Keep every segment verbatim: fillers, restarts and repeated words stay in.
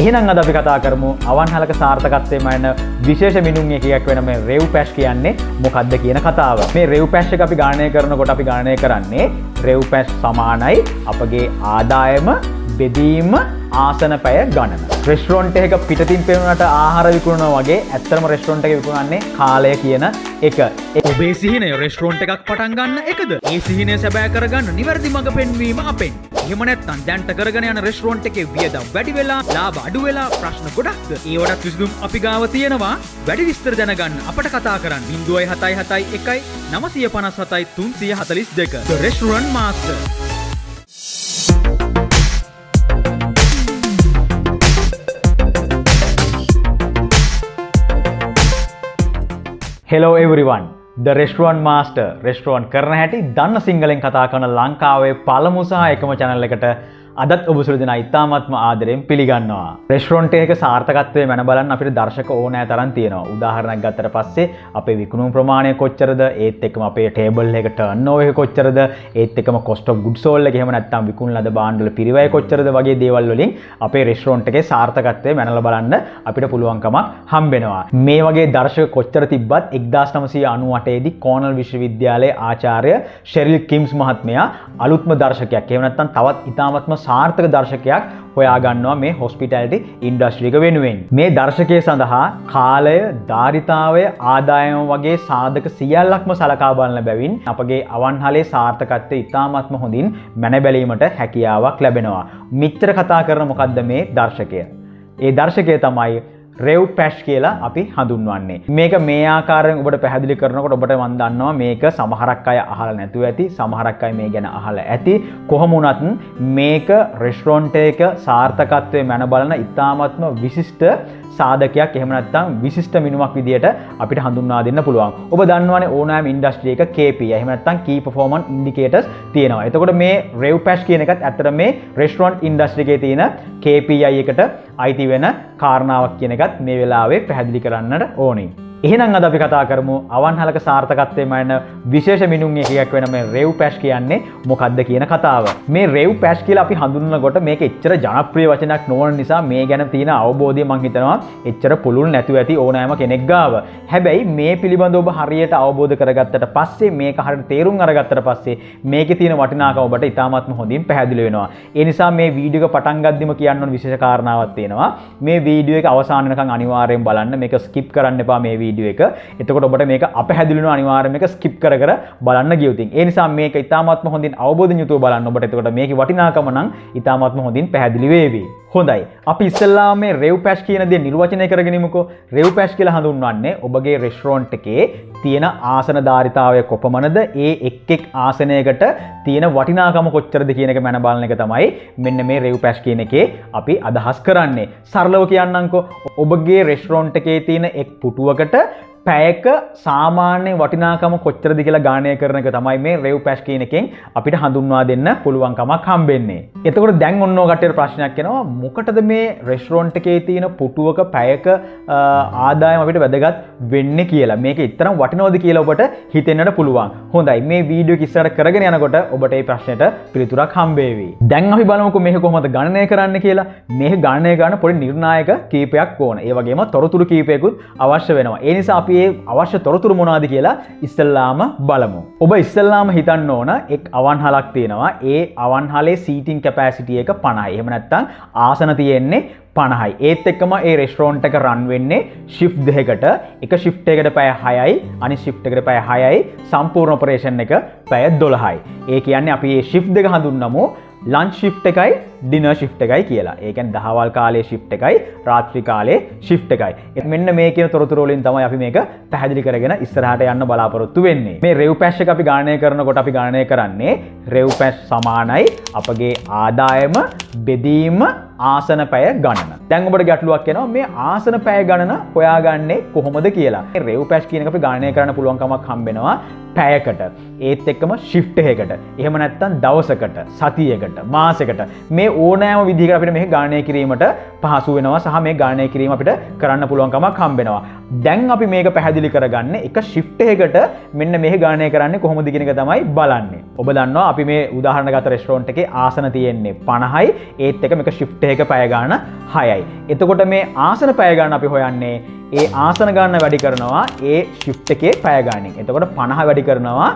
එහෙනම් අද අපි කතා කරමු අවන්හලක සාර්ථකත්වයෙන් යන විශේෂ මිනුම් එකක් වෙන මේ RevPASH කියන්නේ මොකක්ද කියන කතාව. මේ RevPASH එක අපි ගණනය කරනකොට අපි ගණනය කරන්නේ RevPASH සමානයි අපගේ ආදායම බෙදීම ආසන පැය ගණන. රෙස්ටොරන්ට් එකක පිටතින් පෙනුනට ආහාර විකුණනවා වගේ ඇත්තම රෙස්ටොරන්ට් එකේ විකුණන්නේ කාලය කියන එක. ඔබේ සිහිනය රෙස්ටොරන්ට් එකක් පටන් ගන්න එකද? මේ සිහිනය සැබෑ කරගන්න නිවැරදි මඟ පෙන්වීම අපෙන්. එහෙම නැත්නම් දැන්ට කරගෙන යන රෙස්ටොරන්ට් එකේ වියදම් වැඩි වෙලා, ලාභ අඩු වෙලා ප්‍රශ්න ගොඩක්ද? ඒවටත් විසඳුම් අපි ගාව තියෙනවා. වැඩි විස්තර දැනගන්න අපට කතා කරන්න zero seven seven one nine five seven three four two. The Restaurant Master. Hello everyone, The Restaurant Master, restaurant කරන හැටි දන්න සිංහලෙන් කතා කරන ලංකාවේ පළමු සහ එකම channel එකට අදත් ඔබ සුළු දෙනා ඉතාමත්ම ආදරයෙන් පිළිගන්නවා. රෙස්ටොරන්ට් එකක සාර්ථකත්වය මැන බලන්න අපිට දර්ශක ඕනෑ තරම් තියෙනවා. උදාහරණයක් ගත්තට පස්සේ අපේ විකුණුම් ප්‍රමාණය කොච්චරද, ඒත් එක්කම අපේ ටේබල් එකේ ටර්න්ඕවර් එක කොච්චරද, ඒත් එක්කම cost of goods sold එක, එහෙම නැත්නම් විකුණන ලද භාණ්ඩවල පිරිවැය කොච්චරද වගේ දේවල් වලින් අපේ රෙස්ටොරන්ට් එකේ සාර්ථකත්වය මැනලා බලන්න අපිට පුළුවන්කමක් හම්බෙනවා. මේ වගේ දර්ශක කොච්චර තිබ්බත් nineteen ninety-eight දී කෝනල් විශ්වවිද්‍යාලයේ ආචාර්ය ෂෙරිල් කිම්ස් මහත්මයා අලුත්ම දර්ශකයක්, එහෙම නැත්නම් තවත් ඉතාමත්ම සාර්ථක දර්ශකයක් හොයාගන්නවා මේ හොස්පිටැලිටි ඉන්ඩස්ට්‍රි එක වෙනුවෙන්. මේ දර්ශකයේ සඳහා කාලය, ධාරිතාවය, ආදායම වගේ සාධක සියල්ලක්ම සලකා බලන බැවින් අපගේ අවන්හලේ සාර්ථකත්වය ඉතාමත්ම හොඳින් මැන බැලීමට හැකියාවක් ලැබෙනවා. මිත්‍ර කතා කරන මොකද්ද මේ දර්ශකය? ඒ දර්ශකය තමයි RevPASH කියලා අපි හඳුන්වන්නේ. මේක මේ ආකාරයෙන් ඔබට පැහැදිලි කරනකොට ඔබට මන් දන්නවා මේක සමහරක් අය අහලා නැතුව ඇති, සමහරක් අය මේ ගැන අහලා ඇති. කොහොම වුණත් මේක රෙස්ටොරන්ට් එක සාර්ථකත්වයේ මැන බලන ඉතාමත්ම විශිෂ්ට සාධකයක්, එහෙම නැත්නම් විශිෂ්ට මිනුමක් විදියට අපිට හඳුන්වා දෙන්න පුළුවන්. ඔබ දන්නවනේ ඕනෑම ඉන්ඩස්ට්‍රි එක K P I, එහෙම නැත්නම් Key Performance Indicators තියෙනවා. එතකොට මේ RevPASH කියන එකත් ඇත්තට මේ රෙස්ටොරන්ට් ඉන්ඩස්ට්‍රි එකේ තියෙන K P I එකට අයිති වෙන කාරණාවක් කියන එක මේ වෙලාවේ පැහැදිලි කරන්නට ඕනේ. එහෙනම් අද අපි කතා කරමු අවන්හලක සාර්ථකත්වයෙන් යන විශේෂ මිනුම් එකක් වෙන මේ RevPASH කියන්නේ මොකක්ද කියන කතාව. මේ RevPASH කියලා අපි හඳුන්වනකොට මේක එච්චර ජනප්‍රිය වචනයක් නොවන නිසා මේ ගැන තියෙන අවබෝධය මම හිතනවා එච්චර පුළුල් නැතුව ඇති ඕනෑම කෙනෙක් ගාව. හැබැයි මේ පිළිබඳව ඔබ හරියට අවබෝධ කරගත්තට පස්සේ, මේක හරියට තේරුම් අරගත්තට පස්සේ මේකේ තියෙන වටිනාකම ඔබට ඉතාමත්ම හොඳින් පැහැදිලි වෙනවා. ඒ නිසා මේ වීඩියෝ එක පටන් ගද්දිම කියන්න ඕන විශේෂ කාරණාවක් තියෙනවා. මේ වීඩියෝ එක අවසාන වෙනකන් අනිවාර්යෙන් බලන්න. මේක ස්කිප් කරන්න එපා මේ වීඩියෝ එක. එතකොට ඔබට මේක අපහැදිලි වෙනවා අනිවාර්යයෙන්ම. මේක ස්කිප් කර කර බලන්න ගියොතින්. ඒ නිසා මේක ඉතාමත්ම හොඳින් අවබෝධයෙන් යුතුව බලන්න ඔබට. එතකොට මේකේ වටිනාකම නම් ඉතාමත්ම හොඳින් පැහැදිලි වේවි. හොඳයි. අපි ඉස්සෙල්ලාම මේ RevPASH කියන දේ නිර්වචනය කරගෙනමුකෝ. RevPASH කියලා හඳුන්වන්නේ ඔබගේ රෙස්ටොරන්ට් එකේ තියෙන ආසන ධාරිතාවය කොපමණද, ඒ එක් එක් ආසනයකට තියෙන වටිනාකම කොච්චරද කියන එක මැන බලන එක තමයි මෙන්න මේ RevPASH කියන එකේ අපි අදහස් කරන්නේ. සරලව කියන්නම්කෝ, ඔබගේ රෙස්ටොරන්ට් එකේ තියෙන එක් පුටුවකට පැයක සාමාන්‍ය වටිනාකම කොච්චරද කියලා ගාණය කරන එක තමයි මේ RevPASH කියන එකෙන් අපිට හඳුන්වා දෙන්න පුළුවන්කමක් හම්බෙන්නේ. එතකොට දැන් ඔන්න ඔය කට්ටියට ප්‍රශ්නයක් එනවා, මොකටද මේ රෙස්ටොරන්ට් එකේ තියෙන පුටුවක පැයක ආදායම අපිට වැදගත් වෙන්නේ කියලා. මේක ඊතරම් වටිනවද කියලා ඔබට හිතෙන්නට පුළුවන්. හොඳයි, මේ වීඩියෝ එක ඉස්සරහට කරගෙන යනකොට ඔබට මේ ප්‍රශ්නෙට පිළිතුරක් හම්බෙවි. දැන් අපි බලමුකෝ මේක කොහොමද ගණනය කරන්න කියලා. මේක ගණනය කරන්න පොඩි නිර්ණායක කීපයක් ඕන. ඒ වගේම තොරතුරු කීපයකුත් අවශ්‍ය වෙනවා. ඒ නිසා අපි අවශ්‍ය තොරතුරු මොනවාද කියලා ඉස්සෙල්ලාම බලමු. ඔබ ඉස්සෙල්ලාම හිතන්න ඕන එක් අවන්හලක් තියෙනවා. ඒ අවන්හලේ සීටින් කැපැසිටි එක fifty. එහෙම නැත්නම් ආසන තියෙන්නේ fifty. ඒත් එක්කම ඒ රෙස්ටොරන්ට් එක රන් වෙන්නේ shift දෙකකට. එක shift එකකට පැය six යි, අනිත් shift එකකට පැය six යි, සම්පූර්ණ ඔපරේෂන් එක පැය twelve යි. ඒ කියන්නේ අපි මේ shift දෙක හඳුන්වමු ලන්ච් shift එකයි ඩිනර් shift එකයි කියලා. ඒ කියන්නේ දහවල් කාලේ shift එකයි රාත්‍රී කාලේ shift එකයි. මෙන්න මේ කියන තොරතුරු වලින් තමයි අපි මේක පැහැදිලි කරගෙන ඉස්සරහට යන්න බලාපොරොත්තු වෙන්නේ. මේ RevPASH එක අපි ගණනය කරනකොට අපි ගණනය කරන්නේ RevPASH සමානයි අපගේ ආදායම බෙදීම ආසන පැය ගණන. දැන් ඔබට ගැටලුවක් එනවා මේ ආසන පැය ගණන හොයාගන්නේ කොහොමද කියලා. මේ RevPASH කියන එක අපි ගණනය කරන්න පුළුවන් කමක් හම්බෙනවා පැයකට, ඒත් එක්කම shift එකකට, එහෙම නැත්නම් දවසකට, සතියකට, මාසයකට. මේ මේ ඕනෑම විදිහකට අපිට මේක ගණනය කිරීමට පහසු වෙනවා සහ මේ ගණනය කිරීම අපිට කරන්න පුළුවන් කමක් හම්බ වෙනවා. දැන් අපි මේක පැහැදිලි කරගන්නේ එක shift එකකට මෙන්න මේක ගණනය කරන්නේ කොහොමද කියන එක තමයි බලන්නේ. ඔබ දන්නවා අපි මේ උදාහරණගත රෙස්ටොරන්ට් එකේ ආසන තියෙන්නේ පනහයි ඒත් එක මේක shift එකක පැය ගාණ හයයි. එතකොට මේ ආසන පැය ගාණ අපි හොයන්නේ ඒ ආසන ගන්න වැඩි කරනවා ඒ shift එකේ පැය ගාණෙන්. එතකොට පනහ වැඩි කරනවා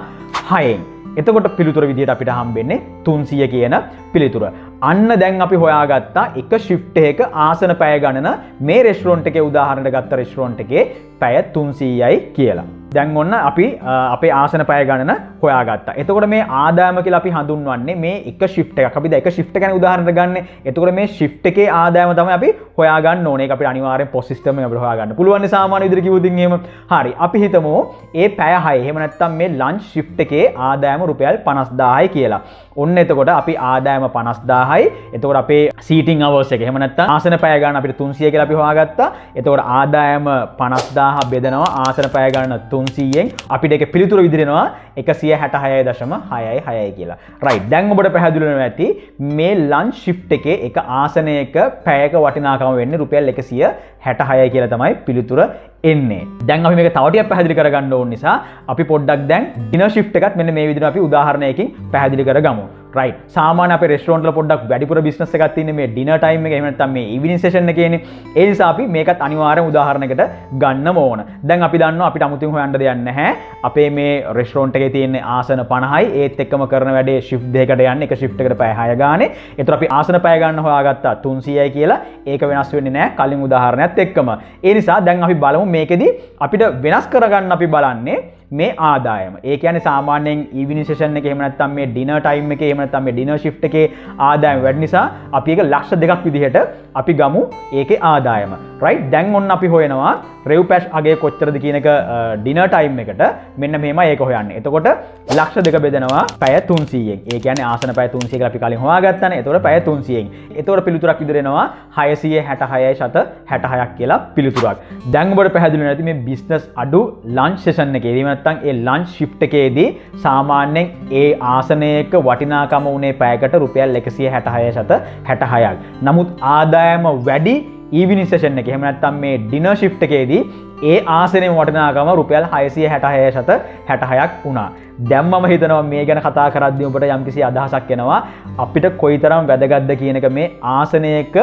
හයෙන්. එතකොට පිළිතුර විදියට අපිට හම්බෙන්නේ තුන්සිය කියන පිළිතුර. අන්න දැන් අපි හොයාගත්තා එක shift එක ආසන පැය ගණන මේ රෙස්ටොරන්ට් එකේ උදාහරණයක් ගත්ත රෙස්ටොරන්ට් එකේ පැය තුන්සියයි කියලා. දැන් ඔන්න අපි අපේ ආසන පැය ගණන හොයාගත්තා. එතකොට මේ ආදායම කියලා අපි හඳුන්වන්නේ මේ එක shift එකක්. අපි දැන් එක shift ගැන උදාහරණ ගන්න. එතකොට මේ shift එකේ ආදායම තමයි අපි හොයාගන්න ඕනේ. ඒක අපිට අනිවාර්යෙන් POS system එකෙන් අපිට හොයාගන්න පුළුවන් සාමාන්‍ය විදිහට කිව්වොත් එහෙම. හරි. අපි හිතමු මේ පැය හය. එහෙම නැත්නම් මේ lunch shift එකේ ආදායම රුපියල් පනස් දාහයි කියලා. ඔන්න එතකොට අපි ආදායම පනස් දාහයි. එතකොට අපේ seating hours එක. එහෙම නැත්නම් ආසන පැය ගණන අපිට තුන්සිය කියලා අපි හොයාගත්තා. එතකොට ආදායම පනස් දාහ බෙදනවා ආසන පැය ගණන තුන්සියෙන්. අපිට ඒක පිළිතුර විදිහට එනවා එකසිය හැට හයයි දශම හයයි හයයි කියලා. රයිට්. දැන් ඔබට පැහැදිලි වෙනවා ඇති මේ lunch shift එකේ එක ආසනයක පැයක වටිනාකම වෙන්නේ රුපියල් එකසිය හැට හයයි කියලා තමයි පිළිතුර එන්නේ. දැන් අපි මේක තව ටිකක් පැහැදිලි කරගන්න ඕන නිසා අපි පොඩ්ඩක් දැන් ඩිනර් shift එකත් මෙන්න මේ විදිහට අපි උදාහරණයකින් පැහැදිලි කරගමු. රයිට්. සාමාන්‍ය අපේ රෙස්ටොරන්ට් වල පොඩ්ඩක් වැඩිපුර බිස්නස් එකක් තියෙන්නේ මේ ඩිනර් ටයිම් එක. එහෙම නැත්නම් මේ ඉවිනින් සෙෂන් එකේනේ. ඒ නිසා අපි මේකත් අනිවාර්යම උදාහරණයකට ගන්නම ඕන. දැන් අපි දන්නවා අපිට අමුතුවෙන් හොයන්න දෙයක් නැහැ. අපේ මේ රෙස්ටොරන්ට් එකේ තියෙන ආසන පනහයි ඒත් එක්කම කරන වැඩේ shift දෙකකට යන්නේ. එක shift එකකට පැය හය ගානේ. ඒතර අපි ආසන පැය ගන්න හොයාගත්තා තුන්සියයි කියලා. ඒක වෙනස් වෙන්නේ නැහැ කලින් උදාහරණයත් එක්කම. ඒ නිසා දැන් අපි බලමු මේකෙදි අපිට වෙනස් කරගන්න අපි බලන්නේ මේ ආදායම. ඒ කියන්නේ සාමාන්‍යයෙන් ඊවිනින් සෙෂන් එකේ එහෙම නැත්නම් මේ ඩිනර් ටයිම් එකේ එහෙම නැත්නම් මේ ඩිනර් shift එකේ ආදායම වැඩි නිසා අපි ඒක ලක්ෂ දෙකක් විදිහට අපි ගමු ඒකේ ආදායම. රයිට්. දැන් ඔන්න අපි හොයනවා RevPASH අගය කොච්චරද කියන එක ඩිනර් ටයිම් එකට. මෙන්න මෙහෙම ඒක හොයන්නේ. එතකොට ලක්ෂ දෙක බෙදනවා පැය තුන්සියෙන්. ඒ කියන්නේ ආසන පැය තුන්සිය කියලා අපි කලින් හොයාගත්තානේ. එතකොට පැය තුන්සියෙන්. එතකොට පිළිතුරක් විදිහට එනවා හයසිය හැට හයයි දශම හැට හයක් කියලා පිළිතුරක්. දැන් ඔබට පැහැදිලි නැති මේ බිස්නස් අඩු ලන්ච් සෙෂන් එකේ එහෙම ඒ ලන්ච් shift එකේදී සාමාන්‍යයෙන් ඒ ආසනයක වටිනාකම උනේ පැයකට රුපියල් එකසිය හැට හය දශම හැට හයක්. නමුත් ආදායම වැඩි evening session එකේ එහෙම නැත්නම් මේ dinner shift එකේදී ඒ ආසනයේ වටිනාකම රුපියල් හයසිය හැට හය දශම හැට හයක් වුණා. දැන් මම හිතනවා මේ ගැන කතා කරද්දී ඔබට යම්කිසි අදහසක් එනවා අපිට කොයිතරම් වැදගත්ද කියන එක මේ ආසනයක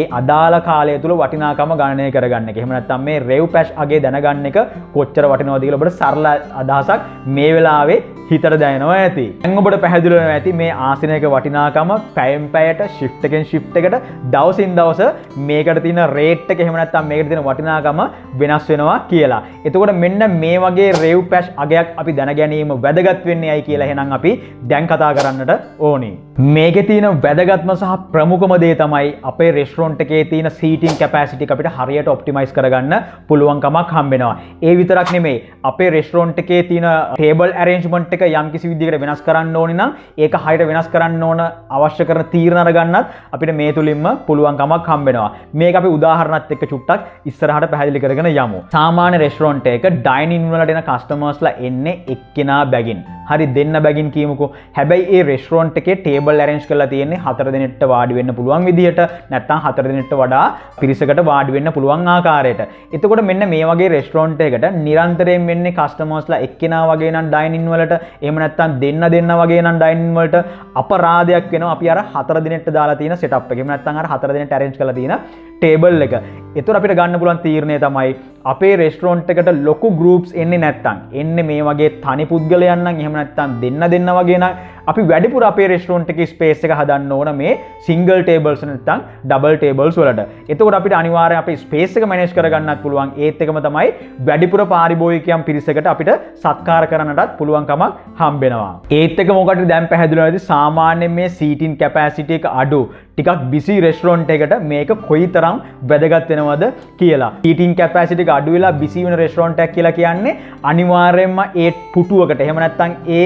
ඒ අදාළ කාලය තුල වටිනාකම ගණනය කරගන්න එක. එහෙම නැත්නම් මේ RevPASH අගේ දැනගන්න එක කොච්චර වටිනවද කියලා ඔබට සරල අදහසක් මේ වෙලාවේ හිතට දැනෙනවා ඇති. දැන් ඔබට පැහැදිලි වෙනවා ඇති මේ ආසනයක වටිනාකම පැයෙන් පැයට shift එකෙන් shift එකට දවසින් දවස මේකට තියෙන rate එක එහෙම නැත්නම් මේකට තියෙන වටිනාකම වෙනස් වෙනවා කියලා. එතකොට මෙන්න මේ වගේ RevPASH අගයක් අපි දැන ගැනීම වැදගත් වෙන්නේ ඇයි කියලා එහෙනම් අපි දැන් කතා කරන්නට ඕනේ. මේකේ තියෙන වැදගත්ම සහ ප්‍රමුඛම දේ තමයි අපේ රෙස්ටොරන්ට් එකේ තියෙන සීටින් කැපැසිටි එක අපිට හරියට ඔප්ටිමයිස් කරගන්න පුළුවන්කමක් හම්බ වෙනවා. ඒ විතරක් නෙමෙයි අපේ රෙස්ටොරන්ට් එකේ තියෙන ටේබල් arrangement එක යම්කිසි විදිහකට වෙනස් කරන්න ඕනේ නම් ඒක හරියට වෙනස් කරන්න ඕන අවශ්‍ය කරන තීරණ අරගන්නත් අපිට මේ තුලින්ම පුළුවන්කමක් හම්බ වෙනවා. මේක අපි උදාහරණත් එක්ක චුට්ටක් ඉස්සරහට පැහැදිලි කරගෙන යමු. සාමාන්‍ය රෙස්ටොරන්ට් එක ඩයිනින් වලට එන කස්ටමර්ස්ලා එන්නේ එක්කෙනා බැගින්. හරි දෙන්න බැගින් කියමුකෝ. හැබැයි ඒ රෙස්ටොරන්ට් එකේ ටේබල් arrange කරලා තියෙන්නේ හතර දිනෙට වාඩි වෙන්න පුළුවන් විදියට නැත්නම් හතර දිනෙට වඩා පිරිසකට වාඩි වෙන්න පුළුවන් ආකාරයට. එතකොට මෙන්න මේ වගේ රෙස්ටොරන්ට් එකකට නිරන්තරයෙන් වෙන්නේ කස්ටමර්ස්ලා එක්කෙනා වගේ නම් ඩයිනින් වලට එහෙම නැත්නම් දෙන්න දෙන්න වගේ නම් ඩයිනින් වලට අපරාධයක් වෙනවා අපි අර හතර දිනෙට දාලා තියෙන setup එක. එහෙම නැත්නම් අර හතර දිනෙට arrange කරලා තියෙන ටේබල් එක. ඒතර අපිට ගන්න පුළුවන් තීරණය තමයි අපේ රෙස්ටොරන්ට් එකට ලොකු groups එන්නේ නැත්නම් එන්නේ මේ වගේ තනි පුද්ගලයන් නම් එහෙම නැත්නම් දෙන්න දෙන්න වගේ නම් අපි වැඩිපුර අපේ රෙස්ටොරන්ට් එකේ ස්පේස් එක හදන්න ඕන මේ සිංගල් ටේබල්ස් නැත්නම් ඩබල් ටේබල්ස් වලට. එතකොට අපිට අනිවාර්යයෙන් අපේ ස්පේස් එක මැනේජ් කරගන්නත් පුළුවන්. ඒත් එකම තමයි වැඩිපුර පාරිභෝගිකයන් පිරිසකට අපිට සත්කාර කරන්නටත් පුළුවන්කමක් හම්බ වෙනවා. ඒත් එක මොකටද දැන් පැහැදිලි වෙන්නේ සාමාන්‍යයෙන් මේ seating capacity එක අඩු ටිකක් busy රෙස්ටොරන්ට් එකකට මේක කොයිතරම් වැදගත් වෙනවද කියලා. Seating capacity එක අඩු වෙලා බිසි වෙන රෙස්ටොරන්ට් එකක් කියලා කියන්නේ අනිවාර්යයෙන්ම ඒ පුටුවකට එහෙම නැත්නම් ඒ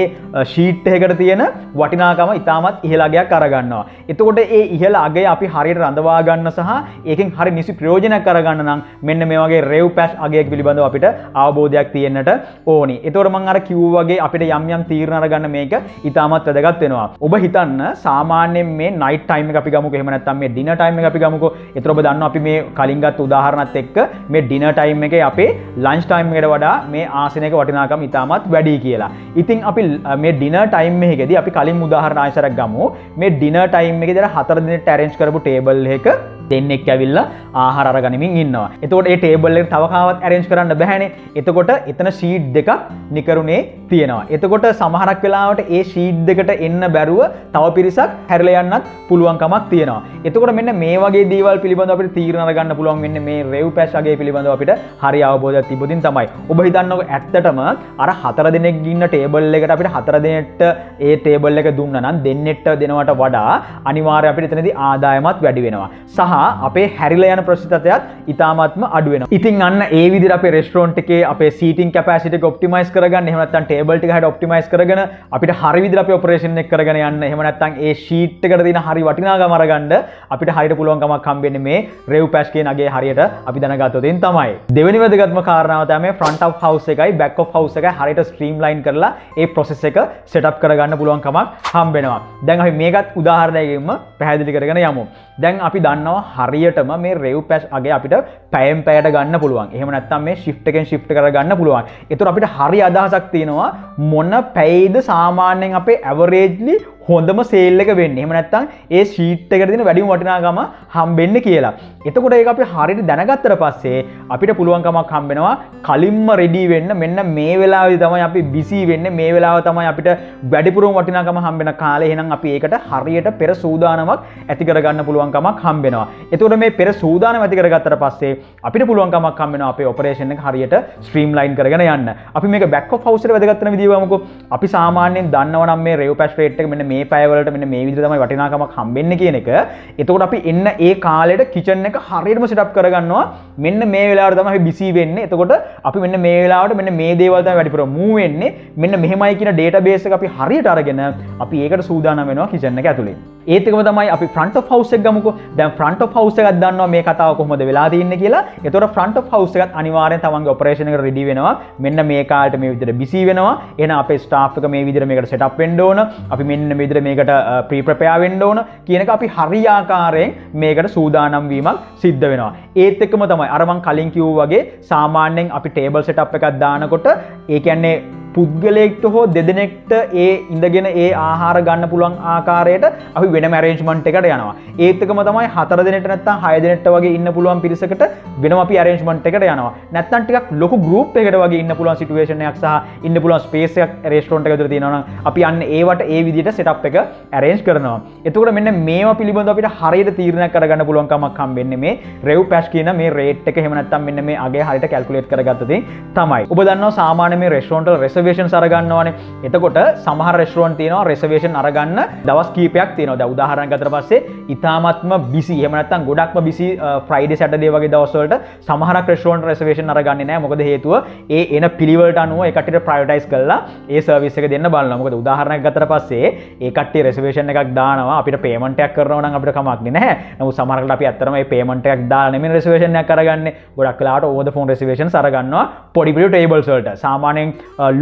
ෂීට් එකකට තියෙන වටිනාකම ඉතාමත් ඉහළ අගයක් අරගන්නවා. එතකොට ඒ ඉහළ අගය අපි හරියට රඳවා ගන්න සහ ඒකෙන් හරිය නිසි ප්‍රයෝජනයක් අරගන්න නම් මෙන්න මේ වගේ රෙව් පැෂ් අගයක් පිළිබඳව අපිට අවබෝධයක් තියෙන්නට ඕනේ. එතකොට මම අර කිව්වා වගේ අපිට යම් යම් තීරණ අරගන්න මේක ඉතාමත් වැදගත් වෙනවා. ඔබ හිතන්න සාමාන්‍යයෙන් මේ නයිට් ටයිම් එක අපි ගමුකෝ එහෙම නැත්නම් මේ ඩිනර් ටයිම් එක අපි ගමුකෝ. එතකොට ඔබ දන්නවා අපි මේ කලින් ගත්ත උදාහරණත් එක්ක මේ ඩිනර් ටයිම් එකේ අපේ ලන්ච් ටයිම් එකට වඩා මේ ආසනයක වටිනාකම ඉතාමත් වැඩි කියලා. ඉතින් අපි මේ ඩිනර් ටයිම් එකේදී අපි කලින් උදාහරණ ආයතරක් ගමු. මේ ඩිනර් ටයිම් එකේදී අර හතර දිනට arrange කරපු ටේබල් එකක දෙන්නෙක් ඇවිල්ලා ආහාර අරගනිමින් ඉන්නවා. එතකොට ඒ ටේබල් එක තව කාවත් arrange කරන්න බැහැනේ. එතකොට එතන ෂීට් දෙකක් නිකරුණේ තියෙනවා. එතකොට සමහරක් වෙලාවට ඒ ෂීට් දෙකට එන්න බැරුව තව පිරිසක් හැරිලා යන්නත් පුළුවන් කමක් තියෙනවා. එතකොට මෙන්න මේ වගේ දේවල් පිළිබඳව අපිට තීරණ අරගන්න පුළුවන් වෙන්නේ මේ රෙව් පැෂ් අගය පිළිබඳව අපිට හරි අවබෝධයක් තිබුණින් තමයි. ඔබ හිතන්නකො ඇත්තටම අර හතර දිනක් ඉන්න ටේබල් එකට අපිට හතර දිනෙට ඒ ටේබල් එක දුන්නා නම් දෙන්නෙට දෙනවට වඩා අනිවාර්යයෙන් අපිට එතනදී ආදායමත් වැඩි වෙනවා. සහ අපේ හැරිලා යන ප්‍රතිශතයත් ඉතාමත්ම අඩු වෙනවා. ඉතින් අන්න ඒ විදිහට අපේ රෙස්ටොරන්ට් එකේ අපේ සීටින් කැපැසිටි එක ඔප්ටිමයිස් කරගන්න, එහෙම නැත්නම් ටේබල් ටික හැට ඔප්ටිමයිස් කරගෙන අපිට හරි විදිහට අපේ ඔපරේෂන් එක කරගෙන යන්න, එහෙම නැත්නම් ඒ ෂීට් එකට දෙන හරි වටිනාකම අරගන්න අපිට හරියට පුළුවන් කමක් හම්බෙන්නේ මේ රෙව් පැෂ් කියන අගේ හරියට අපි දැනගත්තොතින් තමයි. දෙවෙනි වැදගත්ම කාරණාව තමයි ෆ්‍රන්ට් ඔෆ් හවුස් එකයි බෑක් ඔෆ් හවුස් එකයි හරියට ස්ට්‍රීම්ලයින් කරලා ඒ ප්‍රොසෙස් එක සෙටප් කරගන්න පුළුවන් කමක් හම්බෙනවා. දැන් අපි මේකත් උදාහරණයකින්ම පැහැදිලි කරගෙන යමු. දැන් අපි දන්නවා හරියටම මේ රෙව් පැෂ් අගේ අපිට පැයෙන් පැයට ගන්න පුළුවන්. එහෙම නැත්නම් මේ shift එකෙන් shift කරගන්න පුළුවන්. ඒතර අපිට හරිය අදහසක් තියෙනවා මොන පැයේද සාමාන්‍යයෙන් අපේ averagely හොඳම sale එක වෙන්නේ. එහෙම නැත්නම් ඒ sheet එකට දෙන වැඩිම වටිනාකම හම්බෙන්නේ කියලා. එතකොට ඒක අපි හරියට දැනගත්තට පස්සේ අපිට පුළුවන් කමක් හම්බෙනවා කලින්ම ready වෙන්න. මෙන්න මේ වෙලාවේදී තමයි අපි busy වෙන්නේ. මේ වෙලාව තමයි අපිට වැඩිපුරම වටිනාකම හම්බෙන කාලේ. එහෙනම් අපි ඒකට හරියට පෙර සූදානමක් ඇති කරගන්න පුළුවන් කමක් හම්බෙනවා. එතකොට මේ පෙර සූදානම ඇති කරගත්තට පස්සේ අපිට පුළුවන් කමක් හම්බෙනවා අපේ operation එක හරියට streamline කරගෙන යන්න. අපි මේක back of house වල වැදගත් වෙන විදිහ වමුකෝ. අපි සාමාන්‍යයෙන් දන්නවා නම් මේ rev pass rate එක මෙන්න මේ පැයවලට මෙන්න මේ විදිහට තමයි වටිනාකමක් හම්බෙන්නේ කියන එක. එතකොට අපි එන්න ඒ කාලෙට කිචන් එක හරියටම සෙට් අප් කරගන්නවා. මෙන්න මේ වෙලාවට තමයි අපි බිසි වෙන්නේ. එතකොට අපි මෙන්න මේ වෙලාවට මෙන්න මේ දේවල් තමයි වැඩිපුර මූව් වෙන්නේ. මෙන්න මෙහෙමයි කියන ඩේටාබේස් එක අපි හරියට අරගෙන අපි ඒකට සූදානම් වෙනවා කිචන් එක ඇතුලේ. ඒත් එකම තමයි අපි ෆ්‍රන්ට් ඔෆ් හවුස් එක ගමුකෝ. දැන් ෆ්‍රන්ට් ඔෆ් හවුස් එකත් දන්නවා මේ කතාව කොහොමද වෙලා තියෙන්නේ කියලා. එතකොට ෆ්‍රන්ට් ඔෆ් හවුස් එකත් අනිවාර්යෙන් තමන්ගේ ඔපරේෂන් එකට රෙඩි වෙනවා. මෙන්න මේ කාලෙට මේ විදිහට බිසි වෙනවා. එහෙනම් අපේ ස්ටාෆ් එක මේ විදිහට මේකට සෙට් අප් වෙන්න ඕන. අපි මෙන්න විදිහට මේකට ප්‍රී ප්‍රෙපෙයාර් වෙන්න ඕන කියන එක අපි හරියාකාරයෙන් මේකට සූදානම් වීමක් සිද්ධ වෙනවා. ඒත් එක්කම තමයි අර මං කලින් කිව්වා වගේ සාමාන්‍යයෙන් අපි ටේබල් සෙටප් එකක් දානකොට ඒ කියන්නේ පුද්ගලයෙක්ට හෝ දෙදෙනෙක්ට ඒ ඉඳගෙන ඒ ආහාර ගන්න පුළුවන් ආකාරයට අපි වෙනම arrangement එකකට යනවා. ඒත් එකම තමයි හතර දිනට නැත්නම් හය දිනට වගේ ඉන්න පුළුවන් පිරිසකට වෙනම අපි arrangement එකකට යනවා. නැත්නම් ටිකක් ලොකු group එකකට වගේ ඉන්න පුළුවන් situation එකක් සහ ඉන්න පුළුවන් space එකක් restaurant එක විතර තියෙනවා නම් අපි අන්න ඒවට ඒ විදිහට setup එක arrange කරනවා. එතකොට මෙන්න මේවා පිළිබඳව අපිට හරියට තීරණයක් අරගන්න පුළුවන් කමක් හම්බෙන්නේ මේ rev pash කියන මේ rate එක එහෙම නැත්නම් මෙන්න මේ අගේ හරියට calculate කරගත්තොත් තමයි. ඔබ දන්නවා සාමාන්‍ය මේ restaurant වල reservation අරගන්නවානේ. එතකොට සමහර restaurant තියෙනවා reservation අරගන්න දවස් කීපයක් තියෙනවා. දැන් උදාහරණයක් ගත්තට පස්සේ ඉතාමත්ම busy එහෙම නැත්නම් ගොඩක්ම busy Friday Saturday වගේ දවස් වලට සමහරක් restaurant reservation අරගන්නේ නැහැ. මොකද හේතුව ඒ එන පිළිවෙලට අනුව ඒ කට්ටියට prioritize කරලා ඒ service එක දෙන්න බලනවා. මොකද උදාහරණයක් ගත්තට පස්සේ ඒ කට්ටිය reservation එකක් දානවා අපිට payment එකක් කරනවා නම් අපිට කමක් නෑ. නමුත් සමහරකට අපි ඇත්තටම මේ payment එකක් දාලා නෙමෙයි reservation එකක් අරගන්නේ. ගොඩක් වෙලාවට over the phone reservations අරගන්නවා පොඩි පොඩි tables වලට. සාමාන්‍යයෙන්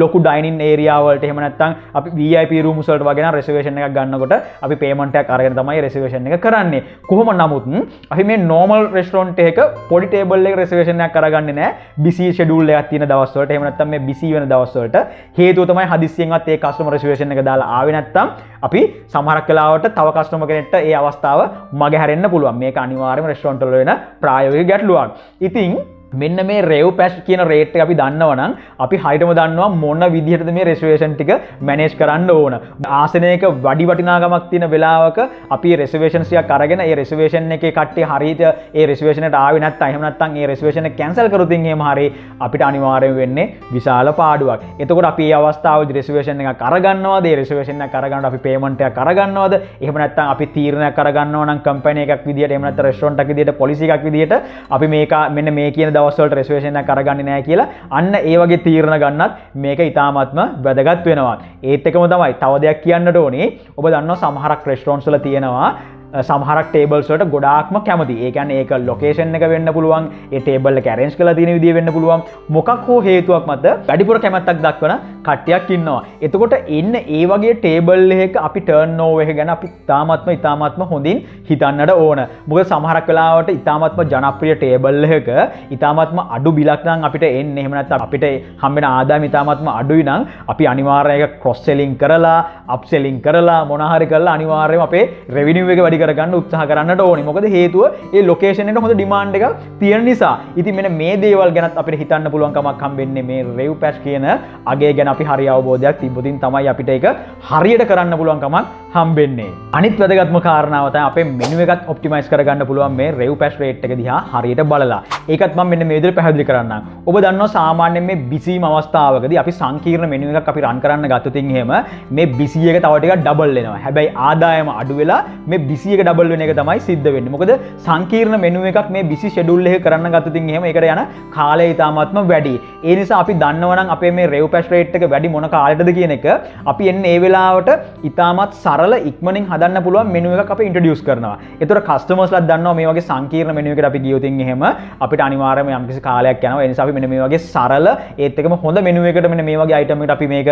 ලොකු ඩයිනින් ඒරියා වලට එහෙම නැත්නම් අපි V I P රූම්ස් වලට වගේ නම් reservation එකක් ගන්නකොට අපි payment එකක් අරගෙන තමයි reservation එක කරන්නේ. කොහොම නමුත් අපි මේ normal restaurant එකක පොඩි table එකක reservation එකක් අරගන්නේ නැහැ busy schedule එකක් තියෙන දවස් වලට. එහෙම නැත්නම් මේ busy වෙන දවස් වලට හේතුව තමයි හදිස්සියෙන්වත් ඒ customer reservation එක දාලා ආවේ නැත්නම් අපි සමහරක් වෙලාවට තව customer කෙනෙක්ට ඒ අවස්ථාව මගහැරෙන්න පුළුවන්. මේක අනිවාර්යයෙන්ම restaurant වල වෙන ප්‍රායෝගික ගැටලුවක්. ඉතින් මෙන්න මේ රෙව් පැෂ් කියන රේට් එක අපි දන්නවනම් අපි හරියටම දන්නවා මොන විදිහටද මේ reservation ටික manage කරන්න ඕන. ආසනයක වැඩි වටිනාකමක් තියෙන වෙලාවක අපි reservation එකක් අරගෙන ඒ reservation එකේ කට්ටිය හරියට ඒ reservation එකට ආවේ නැත්නම් එහෙම නැත්නම් ඒ reservation එක cancel කරොත් එහෙම හරි අපිට අනිවාර්යයෙන් වෙන්නේ විශාල පාඩුවක්. එතකොට අපි මේ අවස්ථාවේදී reservation එකක් අරගන්නවද? ඒ reservation එකක් අරගන්නකොට අපි payment එකක් අරගන්නවද? එහෙම නැත්නම් අපි තීරණයක් අරගන්නවා නම් company එකක් විදිහට එහෙම නැත්නම් restaurant එකක් විදිහට policy එකක් විදිහට අපි මේක මෙන්න මේ කියන දවස්වලට රෙසර්වේෂන් එකක් අරගන්නේ නැහැ කියලා අන්න ඒ වගේ තීරණ ගන්නත් මේක ඉතාමත්ම වැදගත් වෙනවා. ඒත් එකම තමයි තව දෙයක් කියන්නට ඕනේ. ඔබ දන්නවා සමහරක් රෙස්ටොරන්ට්ස් වල තියෙනවා සමහරක් ටේබල්ස් වලට ගොඩාක්ම කැමති. ඒ කියන්නේ ඒක ලොකේෂන් එක වෙන්න පුළුවන්, ඒ ටේබල් එක arrange කරලා තියෙන විදිය වෙන්න පුළුවන්. මොකක් හෝ හේතුවක් මත වැඩිපුර කැමැත්තක් දක්වන කට්ටියක් ඉන්නවා. එතකොට ඉන්න ඒ වගේ ටේබල් එකක අපි ටර්න්ඕවර් එක ගැන අපි ඉතාමත්ම ඉතාමත්ම හොඳින් හිතන්නට ඕන. මොකද සමහරක් වෙලාවට ඉතාමත්ම ජනප්‍රිය ටේබල් එකක ඉතාමත්ම අඩු බිලක් නම් අපිට එන්නේ, එහෙම නැත්නම් අපිට හම්බෙන ආදායම ඉතාමත්ම අඩුයි නම් අපි අනිවාර්යයෙන් ඒක ක්‍රොස් සෙලින් කරලා, අප් සෙලින් කරලා මොනවා හරි කරලා අනිවාර්යයෙන්ම අපේ රෙවිනිව් එක වැඩි කරගන්න උත්සාහ කරන්නට ඕනේ. මොකද හේතුව ඒ ලොකේෂන් එකට හොඳ ඩිමාන්ඩ් එකක් තියෙන නිසා. ඉතින් මෙන්න මේ දේවල් ගැනත් අපිට හිතන්න පුළුවන් කමක් හම්බෙන්නේ මේ RevPASH කියන අගය ගැන අපි හරි අවබෝධයක් තිබ්බොතින් තමයි අපිට ඒක හරියට කරන්න පුළුවන් කමක් හම්බෙන්නේ. අනිත් වැදගත්ම කාරණාව තමයි අපේ මෙනු එකත් ඔප්ටිමයිස් කරගන්න පුළුවන් මේ RevPASH රේට් එක දිහා හරියට බලලා. ඒකත් මම මෙන්න මේ විදිහට පැහැදිලි කරන්නම්. ඔබ දන්නවා සාමාන්‍යයෙන් මේ බිසිම අවස්ථාවකදී අපි සංකීර්ණ මෙනු එකක් අපි රන් කරන්න ගත්තොතින් එහෙම මේ බිසි එක තව ටිකක් ඩබල් වෙනවා. හැබැයි ආදායම අඩු වෙලා මේ බිසි එක ඩබල් වෙන එක තමයි සිද්ධ වෙන්නේ. මොකද සංකීර්ණ මෙනු එකක් මේ බිසි ෂෙඩියුල් එක කරන්න ගත්තොතින් එහෙම ඒකට යන කාලය ඉතාමත්ම වැඩි. ඒ නිසා අපි දන්නවනම් අපේ මේ RevPASH රේට් එක වැඩි මොන කාලයටද කියන එක අපි එන්නේ ඒ වෙලාවට ඉතාමත් සරල ඉක්මනින් හදන්න පුළුවන් මෙනු එකක් අපි ඉන්ට්‍රොඩියුස් කරනවා. ඒතර කස්ටමර්ස්ලාත් දන්නවා මේ වගේ සංකීර්ණ මෙනු එකකට අපි ගියොතින් එහෙම අපිට අනිවාර්යයෙන්ම යම්කිසි කාලයක් යනවා. ඒ නිසා අපි මෙන්න මේ වගේ සරල ඒත් එකම හොඳ මෙනු එකකට මෙන්න මේ වගේ අයිටම් එකකට අපි මේක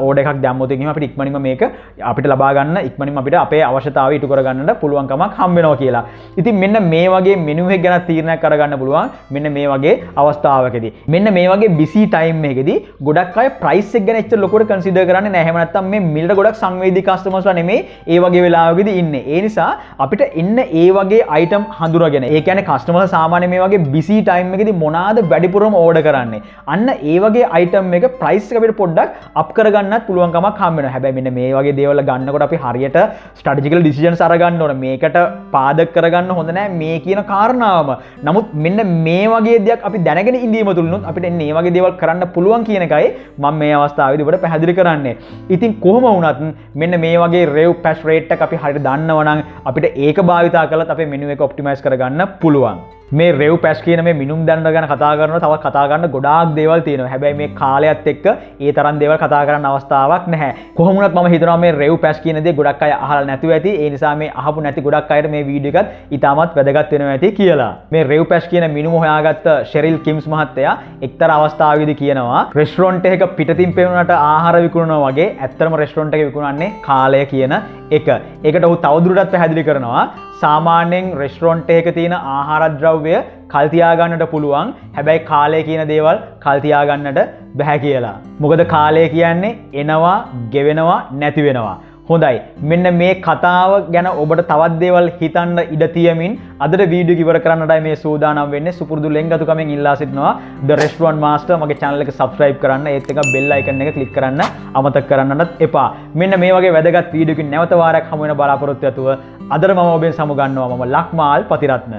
ඕඩර් එකක් දැම්මොතින් එහෙම අපිට ඉක්මනින්ම මේක අපිට ලබා ගන්න ඉක්මනින්ම අපිට අපේ අවශ්‍යතාවය ඉටු කරගන්න පුළුවන්කමක් හම්බෙනවා කියලා. ඉතින් මෙන්න මේ වගේ මෙනු එක ගැන තීරණයක් අරගන්න පුළුවන් මෙන්න මේ වගේ අවස්ථාවකදී. මෙන්න මේ වගේ බිසි ටයිම් එකකදී ගොඩක් අය ප්‍රයිස් එක ගැන එච්චර ලොකුවට කන්සිඩර් කරන්නේ නැහැ. එහෙම නැත්නම් මේ මිලට ගොඩක් සංවේදී කස්ටමර්ස්ලා නෙමෙයි ඒ වගේ වෙලාවකදී ඉන්නේ. ඒ නිසා අපිට ඉන්න ඒ වගේ අයිටම් හඳුනාගෙන, ඒ කියන්නේ කස්ටමර්ලා සාමාන්‍යයෙන් මේ වගේ බිසි ටයිම් එකකදී මොනවාද වැඩිපුරම ඕඩර් කරන්නේ, අන්න ඒ වගේ අයිටම් එක ප්‍රයිස් එක අපිට පොඩ්ඩක් අප් කරගන්නත් පුළුවන්කමක් හම්බ වෙනවා. හැබැයි මෙන්න මේ වගේ දේවල් ගන්නකොට අපි හරියට ස්ට්‍රැටජිකල් ඩිසිෂන්ස් අරගන්න මේකට පාදක කරගන්න හොඳ නෑ මේ කියන කාරණාවම. නමුත් මෙන්න මේ වගේ දෙයක් අපි දැනගෙන ඉඳීම තුලින් අපිට මේ වගේ දේවල් කරන්න පුළුවන් කියන එකයි මම මේ අවස්ථාවේදී ඔබට පැහැදිලි කරන්නේ. ඉතින් කොහොම වුණත් මෙන්න මේ වගේ RevPASH රේට් එක අපි හරියට දන්නවනම් අපිට ඒක භාවිතා කළත් අපේ මෙනු එක ඔප්ටිමයිස් කරගන්න පුළුවන්. මේ RevPASH කියන මේ මිනුම් දණ්ඩ ගැන කතා කරනවා තව කතා ගන්න ගොඩාක් දේවල් තියෙනවා. හැබැයි මේ කාලයත් එක්ක ඒ තරම් දේවල් කතා කරන්න අවස්ථාවක් නැහැ. කොහොම වුණත් මම හිතනවා මේ RevPASH කියන දේ ගොඩක් අය අහලා නැතුව ඇති. ඒ නිසා මේ අහපු නැති ගොඩක් අයට මේ වීඩියෝ එකත් ඉතාමත් වැදගත් වෙනවා ඇති කියලා. මේ RevPASH කියන මිනුම හොයාගත්ත ෂෙරිල් කිම්ස් මහත්තයා එක්තරා අවස්ථාවකදී කියනවා රෙස්ටොරන්ට් එකක පිටතින් පෙවුනට ආහාර විකුණනවා වගේ ඇත්තම රෙස්ටොරන්ට් එක විකුණන්නේ කාලය කියන එක. ඒකට ඔහු තවදුරටත් පැහැදිලි කරනවා සාමාන්‍යයෙන් රෙස්ටොරන්ට් එකක තියෙන ආහාර ද්‍රව්‍ය කල් තියාගන්නට පුළුවන්, හැබැයි කාලය කියන දේවල් කල් තියාගන්නට බෑ කියලා. මොකද කාලය කියන්නේ එනවා, ගෙවෙනවා, නැති වෙනවා. හොඳයි, මෙන්න මේ කතාව ගැන ඔබට තවත් දේවල් හිතන්න ඉඩ තියමින් අදට වීඩියෝ ඉවර කරන්නටයි මේ සූදානම් වෙන්නේ. සුපුරුදු ලෙන්ගතුකමෙන් ඉල්ලා සිටිනවා The Restaurant Master මගේ channel එක subscribe කරන්න, ඒත් එක bell icon එක click කරන්න අමතක කරන්නත් එපා. මෙන්න මේ වගේ වැදගත් වීඩියෝකින් නැවත වාරයක් හමු වෙන බලාපොරොත්තු ඇතුව අදට මම ඔබෙන් සමු ගන්නවා. මම ලක්මාල් පතිරත්න.